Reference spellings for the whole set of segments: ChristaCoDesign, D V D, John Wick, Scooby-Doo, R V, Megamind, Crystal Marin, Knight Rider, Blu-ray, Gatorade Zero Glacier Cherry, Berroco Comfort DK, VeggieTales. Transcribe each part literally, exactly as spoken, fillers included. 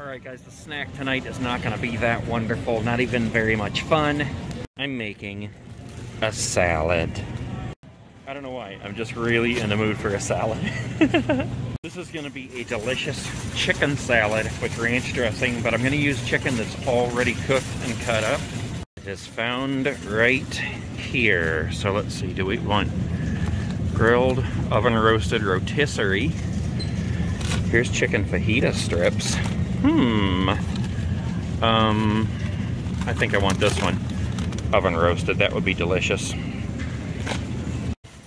Alright guys, the snack tonight is not going to be that wonderful, not even very much fun. I'm making a salad. I don't know why, I'm just really in the mood for a salad. This is going to be a delicious chicken salad with ranch dressing, but I'm going to use chicken that's already cooked and cut up. It is found right here. So let's see, do we want grilled, oven roasted rotisserie? Here's chicken fajita strips. Hmm. Um, I think I want this one. Oven roasted, that would be delicious.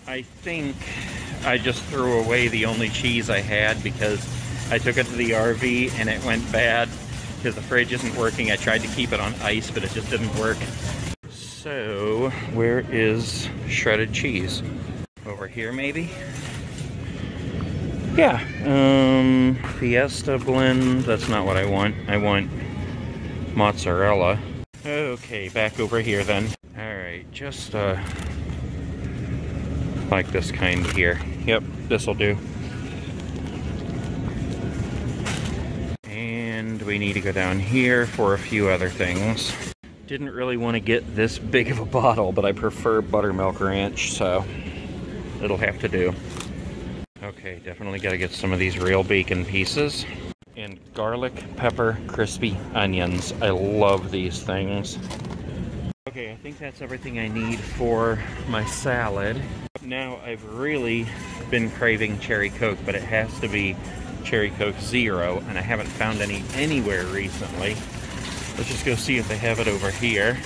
I think I just threw away the only cheese I had because I took it to the R V and it went bad because the fridge isn't working. I tried to keep it on ice, but it just didn't work. So, where is shredded cheese? Over here, maybe? Yeah, um, Fiesta blend, that's not what I want. I want mozzarella. Okay, back over here then. Alright, just, uh, like this kind here. Yep, this'll do. And we need to go down here for a few other things. Didn't really want to get this big of a bottle, but I prefer buttermilk ranch, so it'll have to do. Okay, definitely gotta get some of these real bacon pieces. And garlic, pepper, crispy onions. I love these things. Okay, I think that's everything I need for my salad. Now, I've really been craving Cherry Coke, but it has to be Cherry Coke Zero, and I haven't found any anywhere recently. Let's just go see if they have it over here.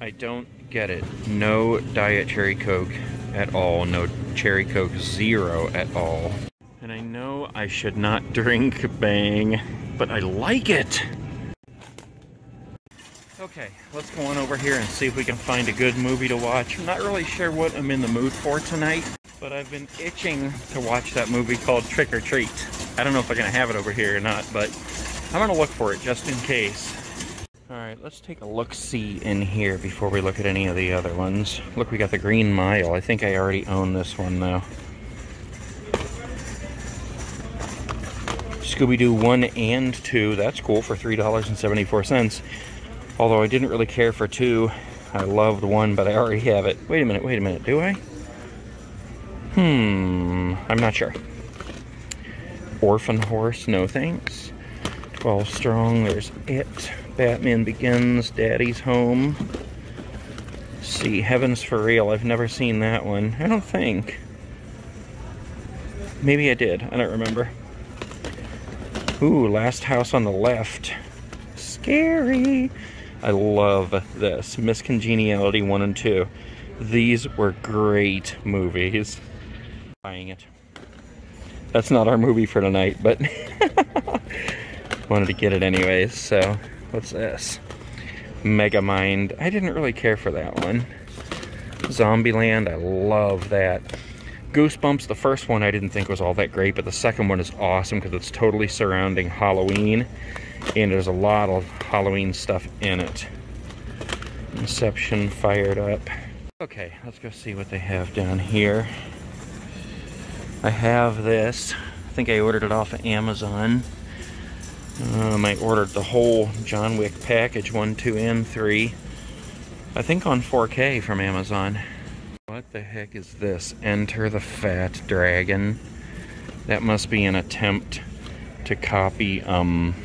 I don't get it. No Diet Cherry Coke at all. No Cherry Coke Zero at all. And I know I should not drink Bang, but I like it! Okay, let's go on over here and see if we can find a good movie to watch. I'm not really sure what I'm in the mood for tonight, but I've been itching to watch that movie called Trick or Treat. I don't know if they're gonna have it over here or not, but I'm gonna look for it just in case. Alright, let's take a look-see in here before we look at any of the other ones. Look, we got the Green Mile. I think I already own this one, though. Scooby-Doo one and two. That's cool for three dollars and seventy-four cents. Although I didn't really care for two. I loved one, but I already have it. Wait a minute, wait a minute. Do I? Hmm. I'm not sure. Orphan Horse, no thanks. twelve Strong, there's it. Batman Begins, Daddy's Home. Let's see, Heaven's for Real. I've never seen that one. I don't think. Maybe I did. I don't remember. Ooh, Last House on the Left. Scary. I love this. Miss Congeniality one and two. These were great movies. Buying it. That's not our movie for tonight, but wanted to get it anyways, so. What's this? Megamind. I didn't really care for that one. Zombieland. I love that. Goosebumps. The first one I didn't think was all that great, but the second one is awesome because it's totally surrounding Halloween, and there's a lot of Halloween stuff in it. Inception. Fired Up. Okay, let's go see what they have down here. I have this. I think I ordered it off of Amazon. Um, I ordered the whole John Wick package, one, two, and three. I think on four K from Amazon. What the heck is this? Enter the Fat Dragon. That must be an attempt to copy, um...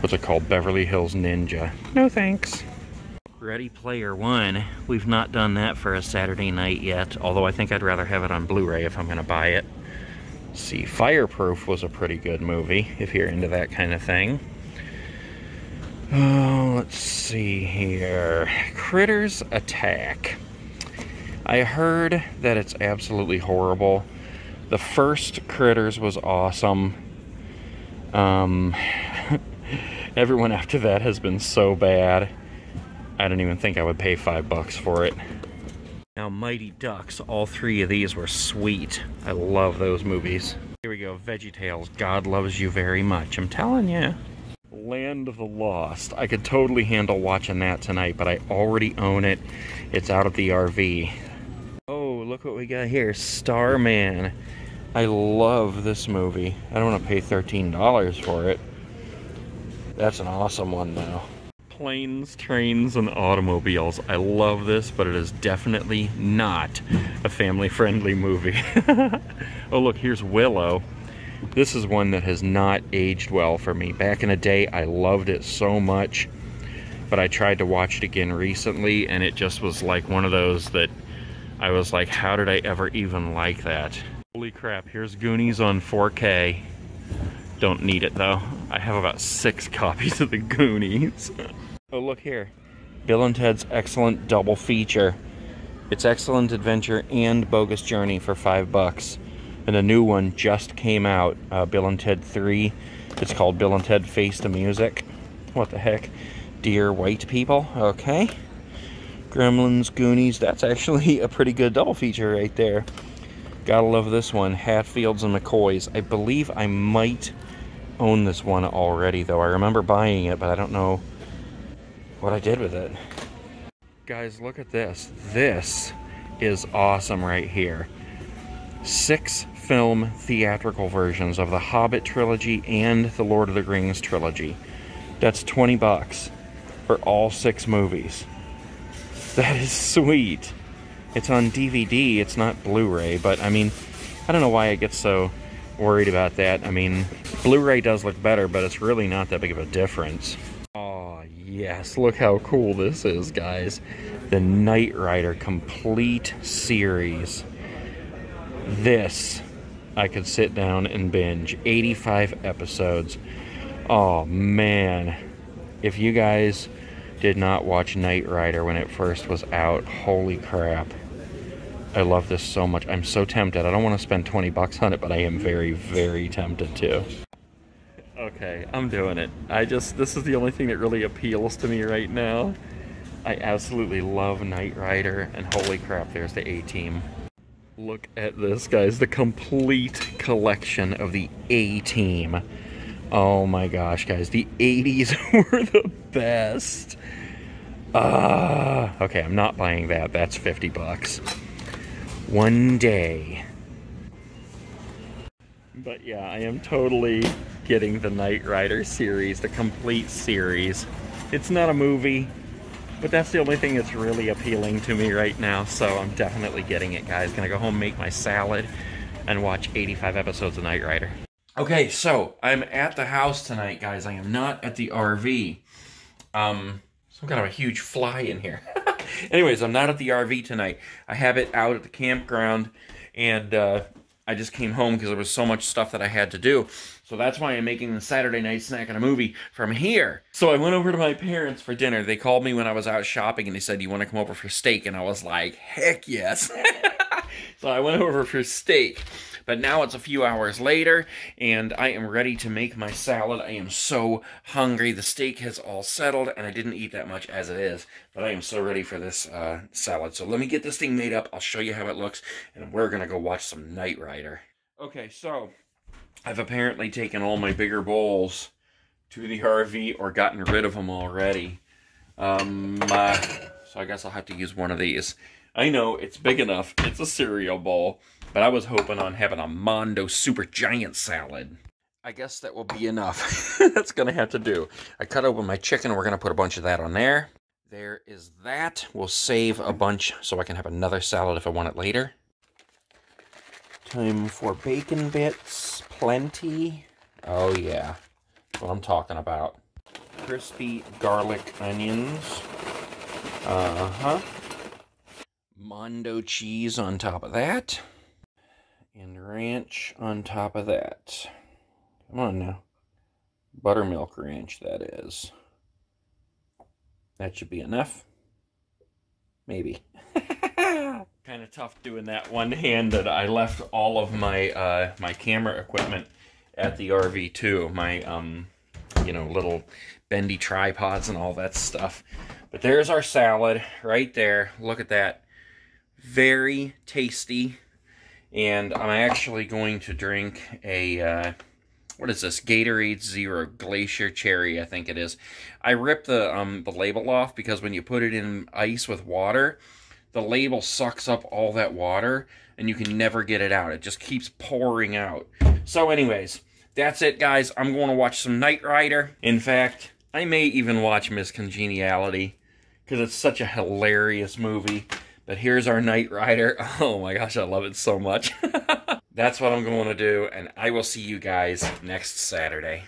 what's it called? Beverly Hills Ninja. No thanks. Ready Player One. We've not done that for a Saturday night yet, although I think I'd rather have it on Blu-ray if I'm gonna buy it. See, Fireproof was a pretty good movie, if you're into that kind of thing. Oh, let's see here. Critters Attack. I heard that it's absolutely horrible. The first Critters was awesome. Um, everyone after that has been so bad. I don't even think I would pay five bucks for it. Now, Mighty Ducks, all three of these were sweet. I love those movies. Here we go, VeggieTales, God Loves You Very Much. I'm telling you. Land of the Lost. I could totally handle watching that tonight, but I already own it. It's out at the R V. Oh, look what we got here, Starman. I love this movie. I don't want to pay thirteen dollars for it. That's an awesome one though. Planes, Trains, and Automobiles. I love this, but it is definitely not a family-friendly movie. Oh look, here's Willow. This is one that has not aged well for me. Back in the day, I loved it so much, but I tried to watch it again recently, and it just was like one of those that I was like, how did I ever even like that? Holy crap, here's Goonies on four K. Don't need it though. I have about six copies of the Goonies. Oh, look here. Bill and Ted's Excellent Double Feature. It's Excellent Adventure and Bogus Journey for five bucks. And a new one just came out, uh, Bill and Ted three. It's called Bill and Ted Face the Music. What the heck? Dear White People, okay. Gremlins, Goonies, that's actually a pretty good double feature right there. Gotta love this one, Hatfields and McCoys. I believe I might own this one already though. I remember buying it, but I don't know what I did with it. Guys, look at this. This is awesome right here. Six film theatrical versions of the Hobbit trilogy and the Lord of the Rings trilogy. That's twenty bucks for all six movies. That is sweet. It's on D V D, it's not Blu-ray, but I mean, I don't know why I get so worried about that. I mean, Blu-ray does look better, but it's really not that big of a difference. Oh yes, look how cool this is, guys. The Knight Rider complete series. This, I could sit down and binge. eighty-five episodes. Oh man, if you guys did not watch Knight Rider when it first was out, holy crap. I love this so much. I'm so tempted. I don't want to spend twenty bucks on it, but I am very, very tempted to. Okay, I'm doing it. I just, this is the only thing that really appeals to me right now. I absolutely love Knight Rider, and holy crap, there's the A-Team. Look at this, guys. The complete collection of the A-Team. Oh my gosh, guys. The eighties were the best. Uh, okay, I'm not buying that. That's fifty bucks. One day. But yeah, I am totally getting the Knight Rider series, the complete series. It's not a movie, but that's the only thing that's really appealing to me right now, so I'm definitely getting it, guys. Gonna go home, make my salad, and watch eighty-five episodes of Knight Rider. Okay, so I'm at the house tonight, guys. I am not at the R V. Um, some kind of a huge fly in here. Anyways, I'm not at the R V tonight. I have it out at the campground, and uh, I just came home because there was so much stuff that I had to do. So that's why I'm making the Saturday night snack and a movie from here. So I went over to my parents for dinner. They called me when I was out shopping, and they said, "Do you want to come over for steak?" And I was like, heck yes. So I went over for steak. But now it's a few hours later, and I am ready to make my salad. I am so hungry. The steak has all settled, and I didn't eat that much as it is. But I am so ready for this uh, salad. So let me get this thing made up. I'll show you how it looks, and we're going to go watch some Knight Rider. Okay, so I've apparently taken all my bigger bowls to the R V or gotten rid of them already. Um, uh, so I guess I'll have to use one of these. I know, it's big enough. It's a cereal bowl. But I was hoping on having a Mondo Super Giant salad. I guess that will be enough. That's going to have to do. I cut open my chicken. We're going to put a bunch of that on there. There is that. We'll save a bunch so I can have another salad if I want it later. Time for bacon bits. Plenty. Oh, yeah. That's what I'm talking about. Crispy garlic onions. Uh-huh. Mondo cheese on top of that. And ranch on top of that. Come on now. Buttermilk ranch, that is. That should be enough. Maybe. Kind of tough doing that one-handed. I left all of my uh, my camera equipment at the R V too. My, um, you know, little bendy tripods and all that stuff. But there's our salad right there. Look at that. Very tasty. And I'm actually going to drink a, uh, what is this? Gatorade Zero Glacier Cherry, I think it is. I ripped the, um, the label off because when you put it in ice with water, the label sucks up all that water and you can never get it out. It just keeps pouring out. So anyways, That's it, guys. I'm going to watch some Knight Rider. In fact, I may even watch Miss Congeniality because it's such a hilarious movie. But here's our Knight Rider. Oh my gosh, I love it so much. That's what I'm going to do, and I will see you guys next Saturday.